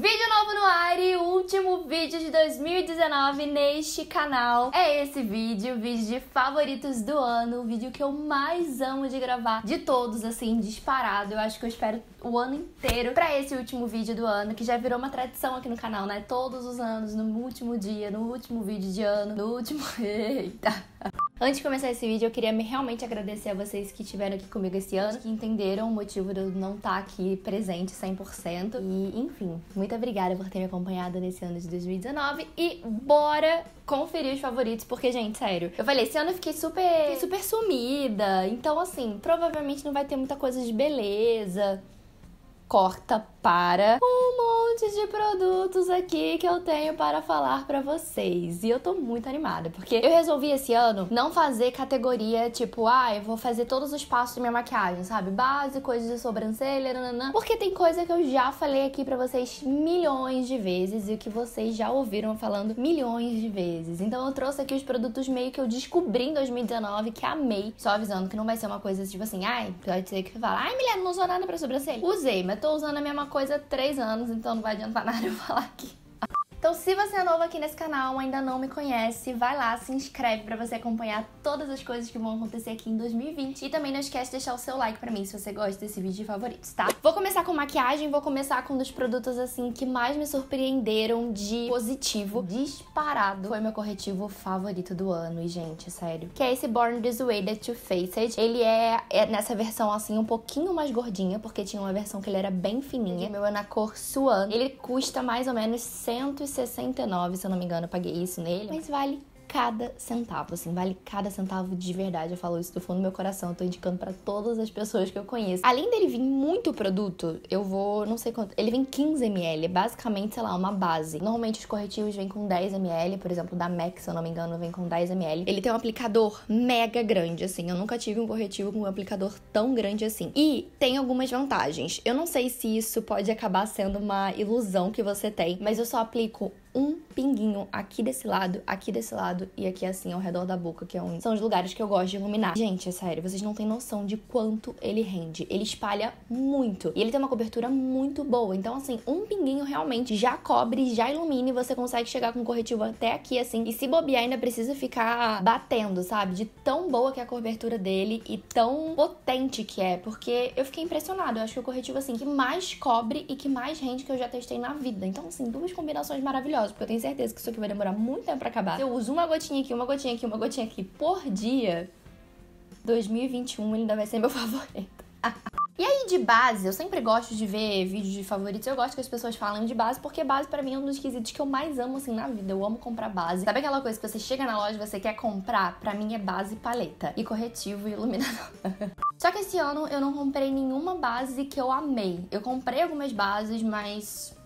Vídeo novo no ar e o último vídeo de 2019 neste canal. É esse vídeo, o vídeo de favoritos do ano, o vídeo que eu mais amo de gravar de todos, assim, disparado. Eu acho que eu espero o ano inteiro pra esse último vídeo do ano, que já virou uma tradição aqui no canal, né? Todos os anos, no último dia, no último vídeo de ano, no último... Eita! Antes de começar esse vídeo, eu queria realmente agradecer a vocês que estiveram aqui comigo esse ano, que entenderam o motivo de eu não estar aqui presente 100%. E, enfim, muito obrigada por ter me acompanhado nesse ano de 2019. E bora conferir os favoritos, porque, gente, sério, eu falei, esse ano eu fiquei super sumida. Então, assim, provavelmente não vai ter muita coisa de beleza. Corta para um monte de produtos aqui que eu tenho para falar pra vocês. E eu tô muito animada, porque eu resolvi esse ano não fazer categoria tipo, ah, eu vou fazer todos os passos da minha maquiagem, sabe? Base, coisas de sobrancelha, nananã. Porque tem coisa que eu já falei aqui pra vocês milhões de vezes e que vocês já ouviram falando milhões de vezes. Então eu trouxe aqui os produtos meio que eu descobri em 2019, que amei. Só avisando que não vai ser uma coisa tipo assim, ai, pode ser que fala, ai, mulher, não usou nada pra sobrancelha. Usei, mas tô usando a mesma coisa há 3 anos, então não vai adiantar nada eu falar aqui. Então, se você é novo aqui nesse canal, ainda não me conhece, vai lá, se inscreve pra você acompanhar todas as coisas que vão acontecer aqui em 2020. E também não esquece de deixar o seu like pra mim, se você gosta desse vídeo de favoritos, tá? Vou começar com maquiagem, vou começar com um dos produtos, assim, que mais me surpreenderam de positivo, disparado. Foi meu corretivo favorito do ano, e, gente, sério. Que é esse Born This Way da Too Faced. Ele é nessa versão, assim, um pouquinho mais gordinha, porque tinha uma versão que ele era bem fininha. O meu é na cor Swan. Ele custa mais ou menos 169, se eu não me engano, eu paguei isso nele, mas vale cada centavo, assim, vale cada centavo de verdade. Eu falo isso do fundo do meu coração, eu tô indicando pra todas as pessoas que eu conheço. Além dele vir muito produto, eu vou, não sei quanto, ele vem 15 ml, basicamente, sei lá, uma base. Normalmente os corretivos vêm com 10 ml, por exemplo, da MAC, se eu não me engano, vem com 10 ml. Ele tem um aplicador mega grande, assim, eu nunca tive um corretivo com um aplicador tão grande assim. E tem algumas vantagens. Eu não sei se isso pode acabar sendo uma ilusão que você tem, mas eu só aplico um pinguinho aqui desse lado e aqui assim ao redor da boca, que é onde são os lugares que eu gosto de iluminar. Gente, é sério, vocês não têm noção de quanto ele rende. Ele espalha muito e ele tem uma cobertura muito boa. Então, assim, um pinguinho realmente já cobre, já ilumina e você consegue chegar com o corretivo até aqui, assim. E se bobear, ainda precisa ficar batendo, sabe? De tão boa que é a cobertura dele e tão potente que é, porque eu fiquei impressionada. Eu acho que é o corretivo, assim, que mais cobre e que mais rende que eu já testei na vida. Então, assim, duas combinações maravilhosas, porque eu tenho certeza que isso aqui vai demorar muito tempo pra acabar. Se eu uso uma gotinha aqui, uma gotinha aqui, uma gotinha aqui por dia, 2021 ele ainda vai ser meu favorito. E aí, de base, eu sempre gosto de ver vídeos de favoritos. Eu gosto que as pessoas falem de base, porque base pra mim é um dos quesitos que eu mais amo, assim, na vida. Eu amo comprar base. Sabe aquela coisa que você chega na loja e você quer comprar? Pra mim é base e paleta. E corretivo e iluminador. Só que esse ano eu não comprei nenhuma base que eu amei. Eu comprei algumas bases, mas...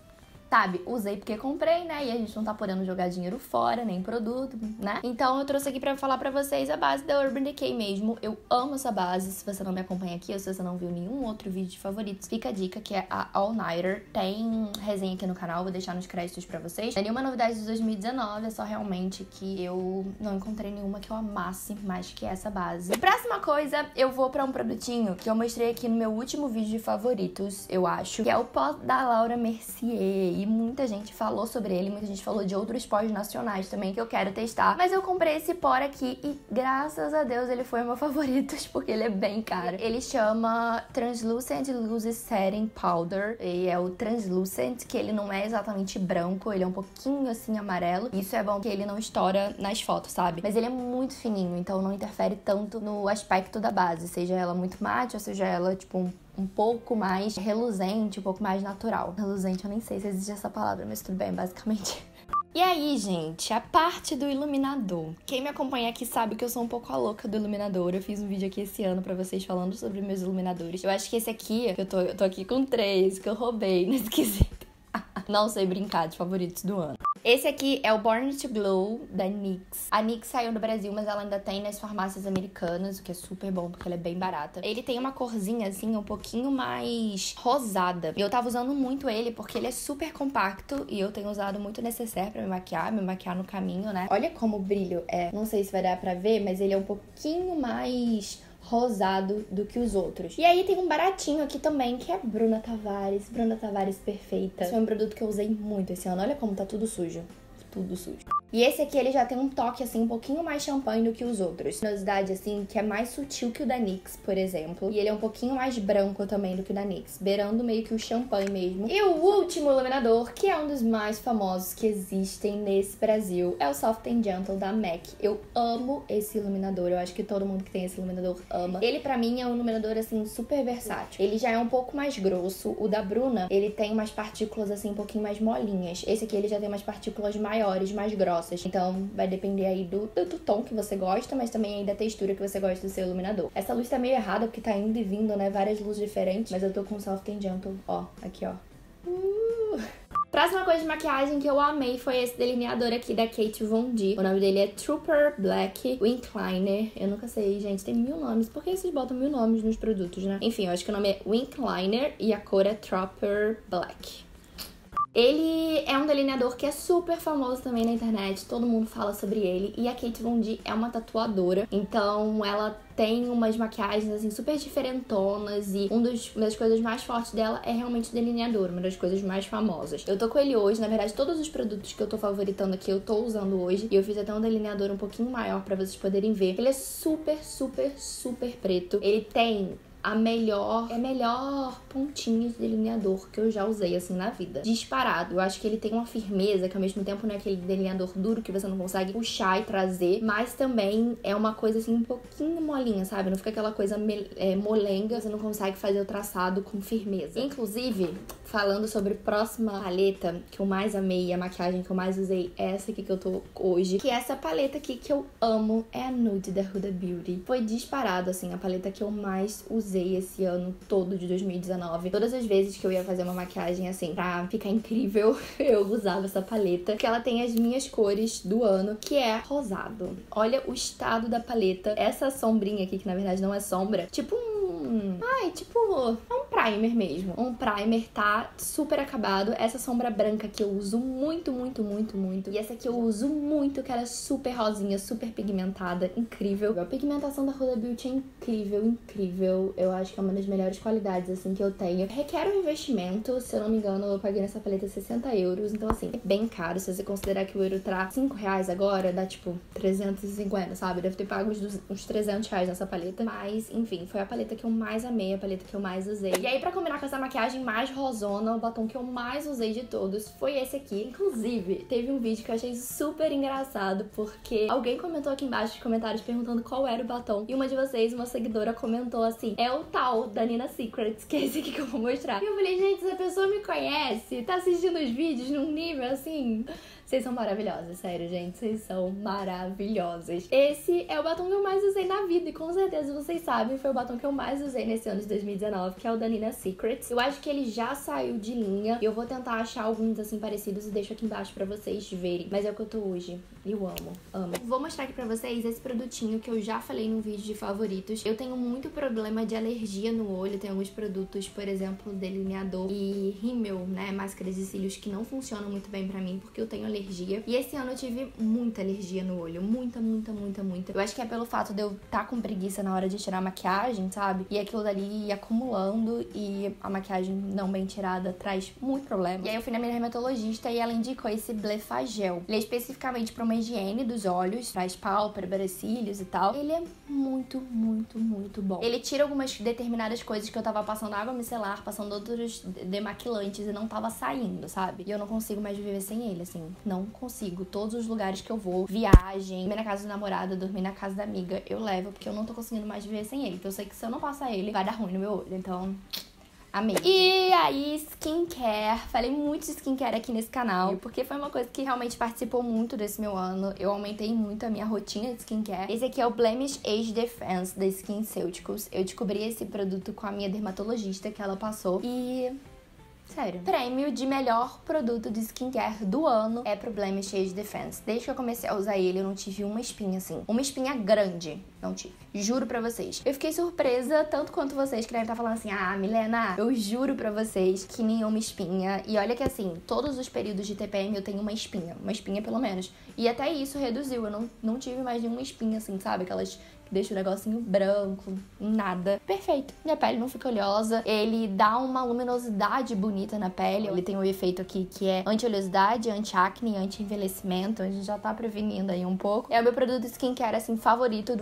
sabe, usei porque comprei, né? E a gente não tá podendo jogar dinheiro fora, nem produto, né? Então eu trouxe aqui pra falar pra vocês a base da Urban Decay mesmo. Eu amo essa base. Se você não me acompanha aqui ou se você não viu nenhum outro vídeo de favoritos, fica a dica, que é a All Nighter. Tem resenha aqui no canal, vou deixar nos créditos pra vocês. Não é nenhuma novidade de 2019, é só realmente que eu não encontrei nenhuma que eu amasse mais que essa base. E próxima coisa, eu vou pra um produtinho que eu mostrei aqui no meu último vídeo de favoritos, eu acho, que é o pó da Laura Mercier. E muita gente falou sobre ele, muita gente falou de outros pós nacionais também que eu quero testar. Mas eu comprei esse pó aqui e, graças a Deus, ele foi meu favorito, porque ele é bem caro. Ele chama Translucent Loose Setting Powder, e é o Translucent, que ele não é exatamente branco, ele é um pouquinho, assim, amarelo. Isso é bom, porque ele não estoura nas fotos, sabe? Mas ele é muito fininho, então não interfere tanto no aspecto da base, seja ela muito mate ou seja ela, tipo, um pouco mais reluzente, um pouco mais natural. Reluzente, eu nem sei se existe essa palavra, mas tudo bem, basicamente. E aí, gente, a parte do iluminador. Quem me acompanha aqui sabe que eu sou um pouco a louca do iluminador. Eu fiz um vídeo aqui esse ano pra vocês falando sobre meus iluminadores. Eu acho que esse aqui, que eu tô aqui com 3, que eu roubei, não esqueci. Não sei brincar de favoritos do ano. Esse aqui é o Born to Glow da NYX. A NYX saiu do Brasil, mas ela ainda tem nas farmácias americanas, o que é super bom, porque ela é bem barata. Ele tem uma corzinha, assim, um pouquinho mais rosada. E eu tava usando muito ele, porque ele é super compacto, e eu tenho usado muito necessaire pra me maquiar no caminho, né? Olha como o brilho é. Não sei se vai dar pra ver, mas ele é um pouquinho mais... rosado do que os outros. E aí tem um baratinho aqui também, que é Bruna Tavares. Bruna Tavares perfeita. Esse foi um produto que eu usei muito esse ano. Olha como tá tudo sujo. Tudo sujo. E esse aqui, ele já tem um toque, assim, um pouquinho mais champanhe do que os outros. Luminosidade, assim, que é mais sutil que o da NYX, por exemplo. E ele é um pouquinho mais branco também do que o da NYX, beirando meio que o champanhe mesmo. E o último iluminador, que é um dos mais famosos que existem nesse Brasil, é o Soft and Gentle da MAC. Eu amo esse iluminador, eu acho que todo mundo que tem esse iluminador ama. Ele, pra mim, é um iluminador, assim, super versátil. Ele já é um pouco mais grosso. O da Bruna, ele tem umas partículas, assim, um pouquinho mais molinhas. Esse aqui, ele já tem umas partículas maiores, mais grossas. Então vai depender aí do tom que você gosta, mas também aí da textura que você gosta do seu iluminador. Essa luz tá meio errada porque tá indo e vindo, né? Várias luzes diferentes, mas eu tô com o Soft and Gentle, ó, aqui, ó. Próxima coisa de maquiagem que eu amei foi esse delineador aqui da Kate Von D. O nome dele é Trooper Black Wink Liner. Eu nunca sei, gente, tem 1000 nomes. Por que vocês botam 1000 nomes nos produtos, né? Enfim, eu acho que o nome é Wink Liner e a cor é Trooper Black. Ele é um delineador que é super famoso também na internet, todo mundo fala sobre ele. E a Kate Von D é uma tatuadora, então ela tem umas maquiagens assim super diferentonas. E uma das coisas mais fortes dela é realmente o delineador, uma das coisas mais famosas. Eu tô com ele hoje, na verdade todos os produtos que eu tô favoritando aqui eu tô usando hoje. E eu fiz até um delineador um pouquinho maior pra vocês poderem ver. Ele é super, super, super preto. Ele tem... a melhor pontinha de delineador que eu já usei, assim, na vida. Disparado. Eu acho que ele tem uma firmeza, que ao mesmo tempo não é aquele delineador duro que você não consegue puxar e trazer, mas também é uma coisa, assim, um pouquinho molinha, sabe? Não fica aquela coisa molenga, você não consegue fazer o traçado com firmeza. Inclusive, falando sobre a próxima paleta que eu mais amei, a maquiagem que eu mais usei, é essa aqui que eu tô hoje, que é essa paleta aqui que eu amo, é a Nude da Huda Beauty. Foi disparado, assim, a paleta que eu mais usei esse ano todo de 2019. Todas as vezes que eu ia fazer uma maquiagem assim pra ficar incrível, eu usava essa paleta, porque ela tem as minhas cores do ano, que é rosado. Olha o estado da paleta. Essa sombrinha aqui, que na verdade não é sombra, tipo um... ai, tipo... é um primer mesmo. Um primer, tá super acabado. Essa sombra branca que eu uso muito, muito, muito, muito. E essa aqui eu uso muito, que ela é super rosinha, super pigmentada, incrível. A pigmentação da Huda Beauty é incrível, incrível. Eu acho que é uma das melhores qualidades, assim, que eu tenho. Requer um investimento, se eu não me engano, eu paguei nessa paleta 60 euros. Então, assim, é bem caro. Se você considerar que o euro tá 5 reais agora, dá, tipo, 350, sabe? Deve ter pago uns 300 reais nessa paleta. Mas, enfim, foi a paleta que eu mais amei, a paleta que eu mais usei. E aí, pra combinar com essa maquiagem mais rosona, o batom que eu mais usei de todos foi esse aqui. Inclusive, teve um vídeo que eu achei super engraçado, porque alguém comentou aqui embaixo nos comentários perguntando qual era o batom. E uma de vocês, uma seguidora, comentou assim, é o tal da Nina Secrets, que é esse aqui que eu vou mostrar. E eu falei, gente, essa pessoa me conhece, tá assistindo os vídeos num nível assim... Vocês são maravilhosas, sério, gente. Vocês são maravilhosas. Esse é o batom que eu mais usei na vida. E com certeza vocês sabem, foi o batom que eu mais usei nesse ano de 2019, que é o da Nina Secrets. Eu acho que ele já saiu de linha. E eu vou tentar achar alguns, assim, parecidos e deixo aqui embaixo pra vocês verem. Mas é o que eu tô hoje. Eu amo, amo. Vou mostrar aqui pra vocês esse produtinho que eu já falei num vídeo de favoritos. Eu tenho muito problema de alergia no olho. Tem alguns produtos, por exemplo, delineador e rímel, né? Máscaras de cílios que não funcionam muito bem pra mim, porque eu tenho alergia. E esse ano eu tive muita alergia no olho. Muita, muita, muita, muita. Eu acho que é pelo fato de eu estar com preguiça na hora de tirar a maquiagem, sabe? E aquilo dali ia acumulando e a maquiagem não bem tirada traz muito problema. E aí eu fui na minha dermatologista e ela indicou esse Blefagel. Ele é especificamente para uma higiene dos olhos, traz pálpebras, cílios e tal. Ele é muito, muito, muito bom. Ele tira algumas determinadas coisas que eu tava passando água micelar, passando outros demaquilantes e não tava saindo, sabe? E eu não consigo mais viver sem ele, assim. Não consigo. Todos os lugares que eu vou, viagem, dormir na casa do namorado, dormir na casa da amiga, eu levo, porque eu não tô conseguindo mais viver sem ele. Porque eu sei que se eu não passar ele, vai dar ruim no meu olho. Então... amei. E aí, skincare. Falei muito de skincare aqui nesse canal, porque foi uma coisa que realmente participou muito desse meu ano. Eu aumentei muito a minha rotina de skincare. Esse aqui é o Blemish Age Defense da SkinCeuticals. Eu descobri esse produto com a minha dermatologista, que ela passou. E... sério. Prêmio de melhor produto de skincare do ano é pro Blemish Age Defense. Desde que eu comecei a usar ele, eu não tive uma espinha, assim. Uma espinha grande. Não tive. Juro pra vocês. Eu fiquei surpresa, tanto quanto vocês que devem estar falando assim, ah, Milena, eu juro pra vocês que nenhuma espinha. E olha que, assim, todos os períodos de TPM eu tenho uma espinha. Uma espinha, pelo menos. E até isso reduziu. Eu não tive mais nenhuma espinha, assim, sabe? Aquelas deixa o negocinho branco, nada. Perfeito. Minha pele não fica oleosa, ele dá uma luminosidade bonita na pele. Ele tem um efeito aqui que é anti-oleosidade, anti-acne, anti-envelhecimento. A gente já tá prevenindo aí um pouco. É o meu produto skincare, assim, favorito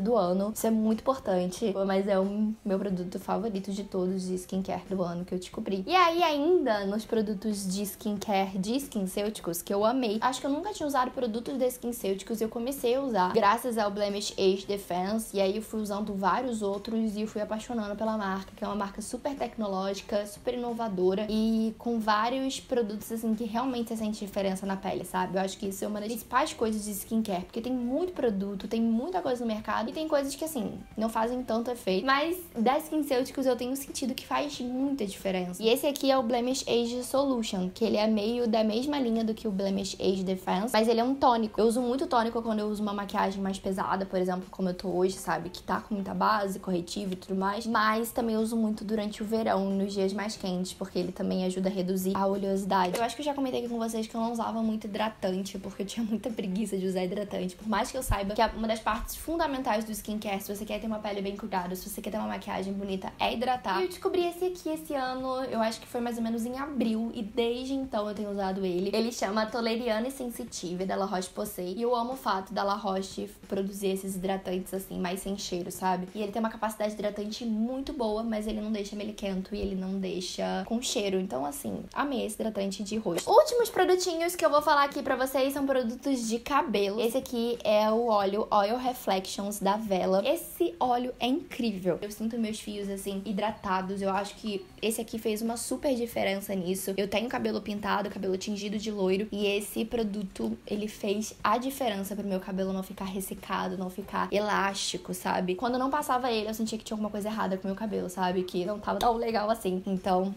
do ano. Isso é muito importante, mas é o meu produto favorito de todos de skincare do ano que eu descobri. E aí, ainda, nos produtos de skincare de SkinCeuticals, que eu amei. Acho que eu nunca tinha usado produtos da SkinCeuticals, eu comecei a usar graças ao Blemish Age Defense, e aí eu fui usando vários outros e eu fui apaixonando pela marca, que é uma marca super tecnológica, super inovadora e com vários produtos, assim, que realmente você sente diferença na pele, sabe? Eu acho que isso é uma das principais coisas de skincare, porque tem muito produto, tem muita coisa no mercado e tem coisas que, assim, não fazem tanto efeito, mas da SkinCeuticals eu tenho sentido que faz muita diferença. E esse aqui é o Blemish Age Solution, que ele é meio da mesma linha do que o Blemish Age Defense, mas ele é um tônico. Eu uso muito tônico quando eu uso uma maquiagem mais pesada, por exemplo, como eu tô hoje, sabe? Que tá com muita base, corretivo e tudo mais, mas também eu uso muito durante o verão, nos dias mais quentes, porque ele também ajuda a reduzir a oleosidade. Eu acho que eu já comentei aqui com vocês que eu não usava muito hidratante, porque eu tinha muita preguiça de usar hidratante, por mais que eu saiba que é uma das partes fundamentais do skincare, se você quer ter uma pele bem cuidada, se você quer ter uma maquiagem bonita, é hidratar. E eu descobri esse aqui esse ano, eu acho que foi mais ou menos em abril, e desde então eu tenho usado ele. Ele chama Toleriane Sensitive, da La Roche Possei, e eu amo o fato da La Roche produzir esses hidratantes assim, mais sem cheiro, sabe? E ele tem uma capacidade hidratante muito boa, mas ele não deixa melequento e ele não deixa com cheiro. Então, assim, amei esse hidratante de rosto. Últimos produtinhos que eu vou falar aqui pra vocês são produtos de cabelo. Esse aqui é o óleo Oil Reflections da Wella. Esse óleo é incrível. Eu sinto meus fios, assim, hidratados. Eu acho que esse aqui fez uma super diferença nisso. Eu tenho cabelo pintado, cabelo tingido de loiro, e esse produto, ele fez a diferença pro meu cabelo não ficar ressecado, não ficar elástico, sabe? Quando eu não passava ele, eu sentia que tinha alguma coisa errada com o meu cabelo, sabe? Que não tava tão legal assim. Então,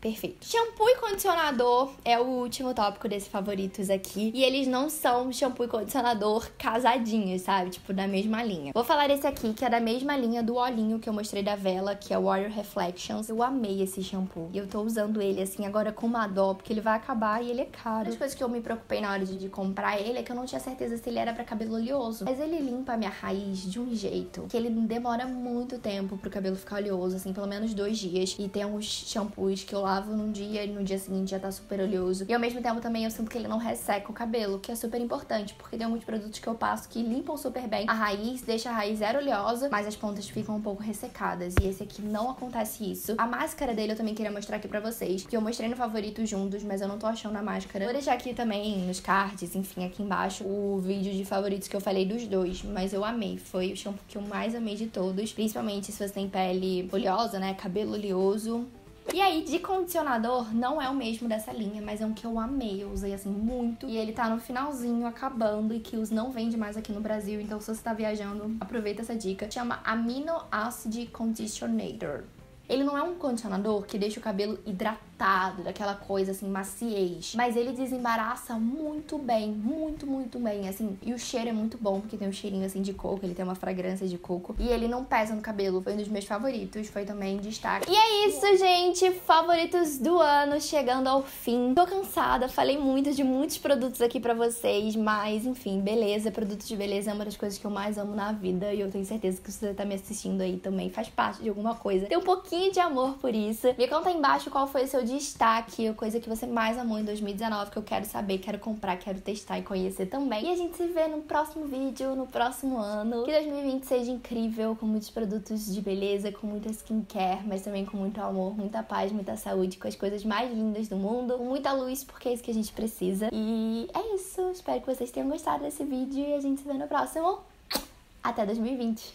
perfeito. Shampoo e condicionador é o último tópico desses favoritos aqui. E eles não são shampoo e condicionador casadinhos, sabe? Tipo, da mesma linha. Vou falar desse aqui, que é da mesma linha do olhinho que eu mostrei da Wella, que é o Oil Reflections. Eu amei esse shampoo. E eu tô usando ele, assim, agora com uma dó, porque ele vai acabar e ele é caro. Uma das coisas que eu me preocupei na hora de comprar ele é que eu não tinha certeza se ele era pra cabelo oleoso. Mas ele limpa a minha raiz de um jeito que ele demora muito tempo pro cabelo ficar oleoso, assim, pelo menos 2 dias. E tem uns shampoos que eu lavo num dia e no dia seguinte já tá super oleoso. E ao mesmo tempo também eu sinto que ele não resseca o cabelo, que é super importante, porque tem alguns produtos que eu passo que limpam super bem a raiz, deixa a raiz zero oleosa, mas as pontas ficam um pouco ressecadas, e esse aqui não acontece isso. A máscara dele eu também queria mostrar aqui pra vocês, que eu mostrei no favorito juntos, mas eu não tô achando a máscara. Vou deixar aqui também nos cards, enfim, aqui embaixo, o vídeo de favoritos que eu falei dos dois, mas eu amei. Foi o shampoo que eu mais amei de todos, principalmente se você tem pele oleosa, né, cabelo oleoso. E aí, de condicionador, não é o mesmo dessa linha, mas é um que eu amei, eu usei, assim, muito. E ele tá no finalzinho, acabando, e Kiehl's não vende mais aqui no Brasil, então se você tá viajando, aproveita essa dica. Chama Amino Acid Conditionator. Ele não é um condicionador que deixa o cabelo hidratado, daquela coisa, assim, maciez. Mas ele desembaraça muito bem, assim. E o cheiro é muito bom, porque tem um cheirinho, assim, de coco. Ele tem uma fragrância de coco. E ele não pesa no cabelo. Foi um dos meus favoritos. Foi também destaque. E é isso, gente. Favoritos do ano chegando ao fim. Tô cansada. Falei muito de muitos produtos aqui pra vocês. Mas, enfim, beleza. Produtos de beleza é uma das coisas que eu mais amo na vida. E eu tenho certeza que você tá me assistindo aí também. Faz parte de alguma coisa. Tem um pouquinho de amor por isso. Me conta aí embaixo qual foi o seu destaque, a coisa que você mais amou em 2019, que eu quero saber, quero comprar, quero testar e conhecer também. E a gente se vê no próximo vídeo, no próximo ano. Que 2020 seja incrível, com muitos produtos de beleza, com muita skincare, mas também com muito amor, muita paz, muita saúde, com as coisas mais lindas do mundo, com muita luz, porque é isso que a gente precisa. E é isso. Espero que vocês tenham gostado desse vídeo e a gente se vê no próximo. Até 2020!